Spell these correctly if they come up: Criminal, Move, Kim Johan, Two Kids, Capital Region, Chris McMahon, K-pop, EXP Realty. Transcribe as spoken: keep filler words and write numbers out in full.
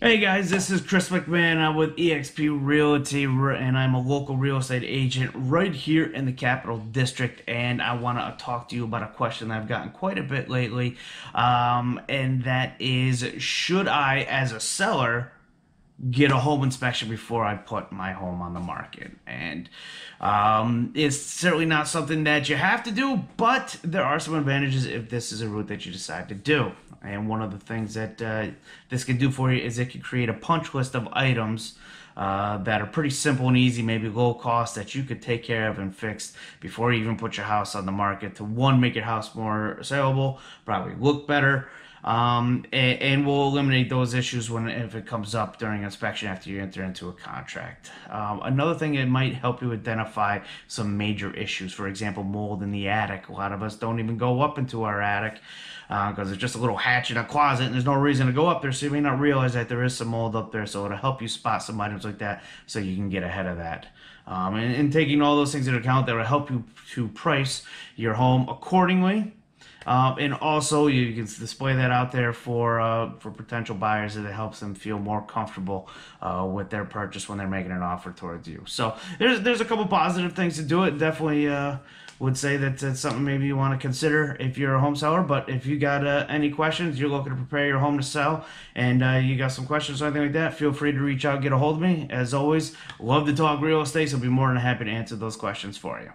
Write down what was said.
Hey guys, this is Chris McMahon. I'm with E X P Realty and I'm a local real estate agent right here in the Capital District, and I want to talk to you about a question that I've gotten quite a bit lately, um, and that is, should I as a seller get a home inspection before I put my home on the market? And um, it's certainly not something that you have to do, but there are some advantages if this is a route that you decide to do. And one of the things that uh, this can do for you is it can create a punch list of items uh, that are pretty simple and easy, maybe low cost, that you could take care of and fix before you even put your house on the market to, one, make your house more saleable, probably look better, um and, and we'll eliminate those issues when if it comes up during inspection after you enter into a contract. Um, another thing, it might help you identify some major issues. For example, mold in the attic. A lot of us don't even go up into our attic because uh, it's just a little hatch in a closet and there's no reason to go up there, so you may not realize that there is some mold up there. So it'll help you spot some items like that so you can get ahead of that. Um, and, and taking all those things into account, that will help you to price your home accordingly. Um, and also, you can display that out there for uh, for potential buyers, and it helps them feel more comfortable uh, with their purchase when they're making an offer towards you. So there's there's a couple positive things to do it. Definitely uh, would say that that's something maybe you want to consider if you're a home seller. But if you got uh, any questions, you're looking to prepare your home to sell, and uh, you got some questions or anything like that, feel free to reach out, get a hold of me. As always, love to talk real estate, so I'll be more than happy to answer those questions for you.